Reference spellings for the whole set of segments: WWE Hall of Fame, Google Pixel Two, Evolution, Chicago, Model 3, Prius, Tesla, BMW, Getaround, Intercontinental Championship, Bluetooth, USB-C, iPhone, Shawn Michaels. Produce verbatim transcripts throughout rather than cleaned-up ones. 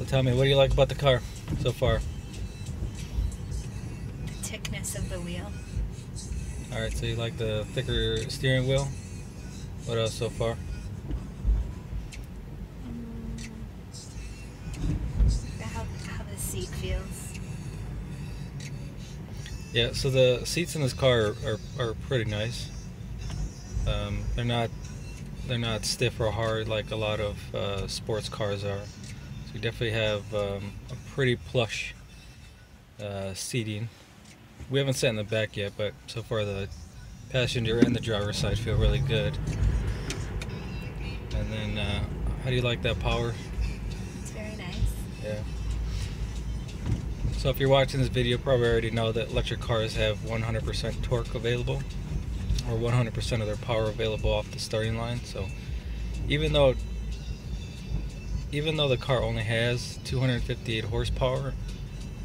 So tell me, what do you like about the car so far? The thickness of the wheel. Alright, so you like the thicker steering wheel? What else so far? Um, how, how the seat feels. Yeah, so the seats in this car are, are, are pretty nice. Um, they're not they're not stiff or hard like a lot of uh, sports cars are. So you definitely have um, a pretty plush uh, seating. We haven't sat in the back yet, but so far the passenger and the driver's side feel really good. And then, uh, how do you like that power? It's very nice. Yeah. So if you're watching this video, you probably already know that electric cars have one hundred percent torque available, or one hundred percent of their power available off the starting line. So even though, even though the car only has two hundred fifty-eight horsepower,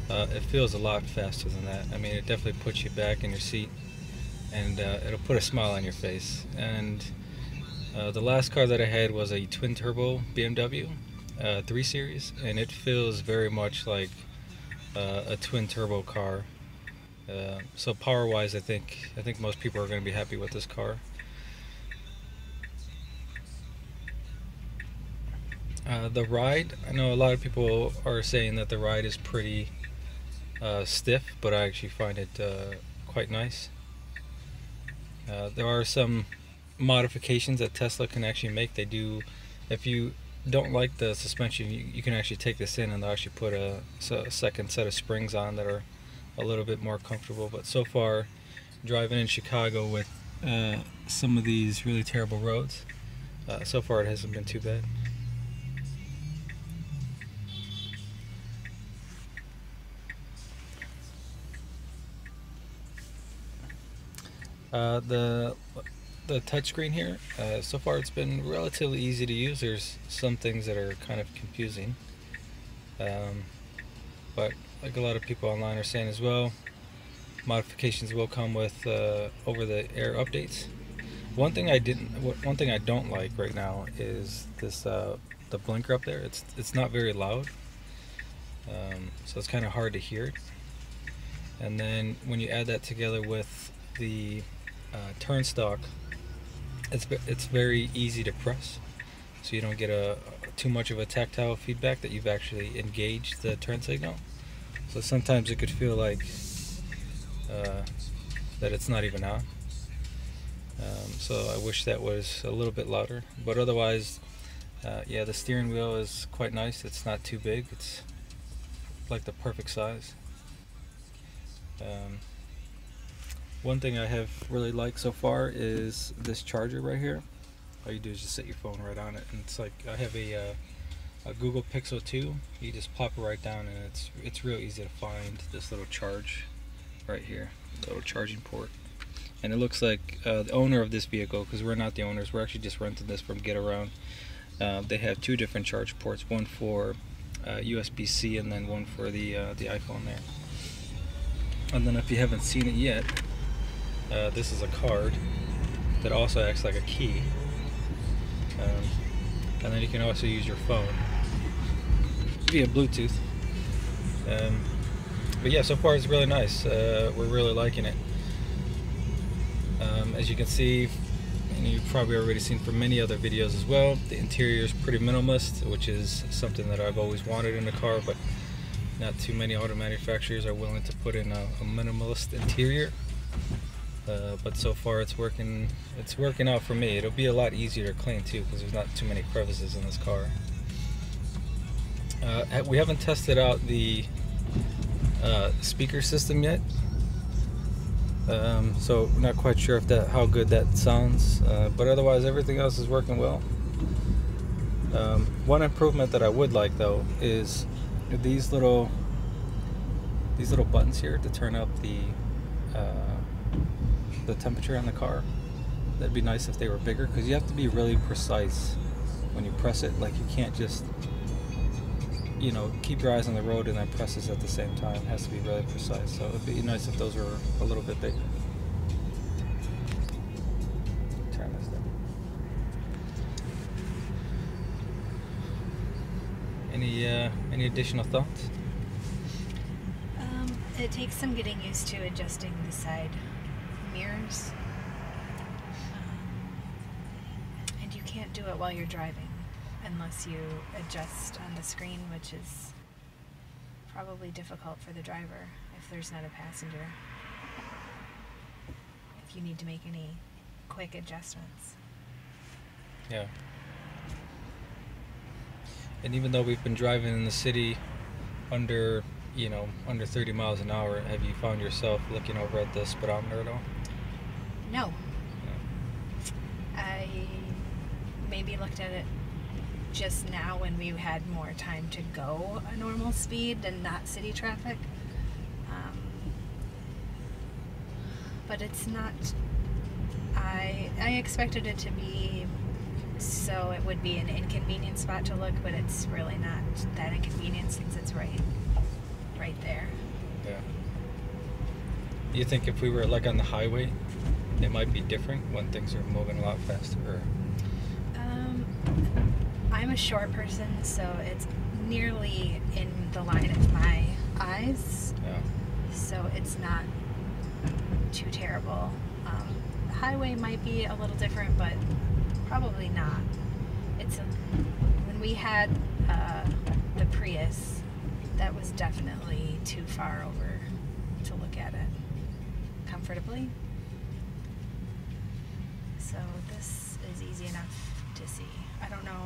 Uh, it feels a lot faster than that. I mean, it definitely puts you back in your seat, and uh, it'll put a smile on your face. And uh, the last car that I had was a twin turbo B M W uh, three series, and it feels very much like uh, a twin turbo car. Uh, so power wise, I think I think most people are going to be happy with this car. Uh, the ride, I know a lot of people are saying that the ride is pretty Uh, stiff, but I actually find it uh, quite nice. Uh, there are some modifications that Tesla can actually make. They do, if you don't like the suspension, you, you can actually take this in and they'll actually put a, a second set of springs on that are a little bit more comfortable. But so far, driving in Chicago with uh, some of these really terrible roads, uh, so far it hasn't been too bad. Uh, the the touchscreen here, uh, so far it's been relatively easy to use. There's some things that are kind of confusing, um, but like a lot of people online are saying as well, modifications will come with uh, over-the-air updates. One thing I didn't, one thing I don't like right now is this uh, the blinker up there. It's it's not very loud, um, so it's kind of hard to hear it. And then when you add that together with the uh, turn stalk, it's it's very easy to press, so you don't get a too much of a tactile feedback that you've actually engaged the turn signal. So sometimes it could feel like uh, that it's not even on. Um, so I wish that was a little bit louder. But otherwise, uh, yeah, the steering wheel is quite nice. It's not too big. It's like the perfect size. Um, One thing I have really liked so far is this charger right here. All you do is just set your phone right on it, and it's like I have a, uh, a Google Pixel Two. You just plop it right down, and it's it's real easy to find this little charge right here, little charging port. And it looks like uh, the owner of this vehicle, because we're not the owners, we're actually just renting this from Getaround. Uh, they have two different charge ports, one for uh, U S B C and then one for the uh, the iPhone there. And then if you haven't seen it yet, Uh, this is a card that also acts like a key, um, and then you can also use your phone via Bluetooth. Um, but yeah, so far it's really nice. Uh, we're really liking it. Um, as you can see, and you've probably already seen from many other videos as well, the interior is pretty minimalist, which is something that I've always wanted in a car, but not too many auto manufacturers are willing to put in a, a minimalist interior. Uh, but so far it's working it's working out for me. It'll be a lot easier to clean too, because there's not too many crevices in this car. Uh, we haven't tested out the uh, speaker system yet, um, so we're not quite sure if that how good that sounds, uh, but otherwise everything else is working well. Um, one improvement that I would like though is these little these little buttons here to turn up the uh, the temperature on the car. That'd be nice if they were bigger, because you have to be really precise when you press it. Like, you can't just, you know, keep your eyes on the road and then press this at the same time. It has to be really precise, so it'd be nice if those were a little bit bigger. Turn this down. Any Any uh, any additional thoughts? Um, it takes some getting used to adjusting the side mirrors, um, and you can't do it while you're driving unless you adjust on the screen, which is probably difficult for the driver if there's not a passenger, if you need to make any quick adjustments. Yeah. And even though we've been driving in the city under, you know, under thirty miles an hour, have you found yourself looking over at the speedometer at all? No. Yeah. I maybe looked at it just now when we had more time to go a normal speed and not city traffic. Um, but it's not, I, I expected it to be, so it would be an inconvenient spot to look, but it's really not that inconvenient since it's right, right there. Yeah. Do you think if we were like on the highway, it might be different when things are moving a lot faster? Or? Um, I'm a short person, so it's nearly in the line of my eyes. Yeah. So it's not too terrible. Um, the highway might be a little different, but probably not. It's a, when we had uh, the Prius, that was definitely too far over to look at it comfortably. So this is easy enough to see. I don't know.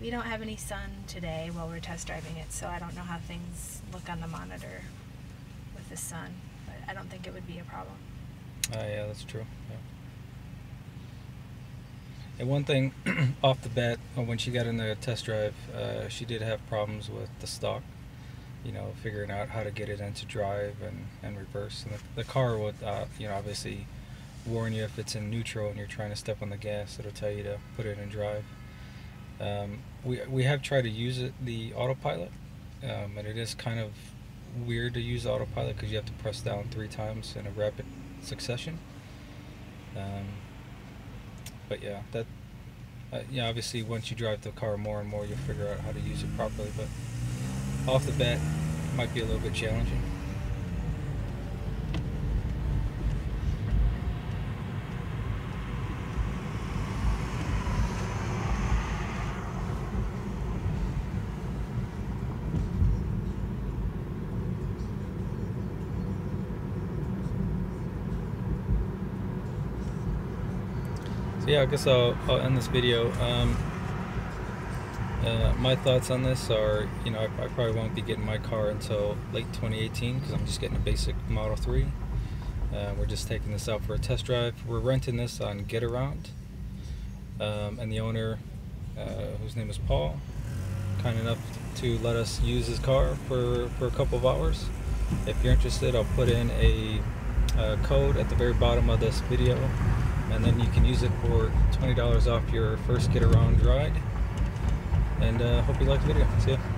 We don't have any sun today while we're test driving it, so I don't know how things look on the monitor with the sun. But I don't think it would be a problem. Oh uh, yeah, that's true. Yeah. And one thing off the bat, when she got in the test drive, uh, she did have problems with the stock, you know, figuring out how to get it into drive and, and reverse. And the, the car would, uh, you know, obviously warn you if it's in neutral and you're trying to step on the gas, it'll tell you to put it in drive. Um, we, we have tried to use it, the autopilot, um, and it is kind of weird to use autopilot because you have to press down three times in a rapid succession. Um, But yeah, that uh, yeah. Obviously, once you drive the car more and more, you'll figure out how to use it properly. But off the bat, it might be a little bit challenging. So yeah, I guess I'll, I'll end this video. Um, uh, my thoughts on this are, you know, I, I probably won't be getting my car until late twenty eighteen because I'm just getting a basic Model three. Uh, we're just taking this out for a test drive. We're renting this on Getaround, um, and the owner, uh, whose name is Paul, kind enough to let us use his car for, for a couple of hours. If you're interested, I'll put in a uh, code at the very bottom of this video, and then you can use it for twenty dollars off your first Getaround ride. And uh, hope you like the video. See ya.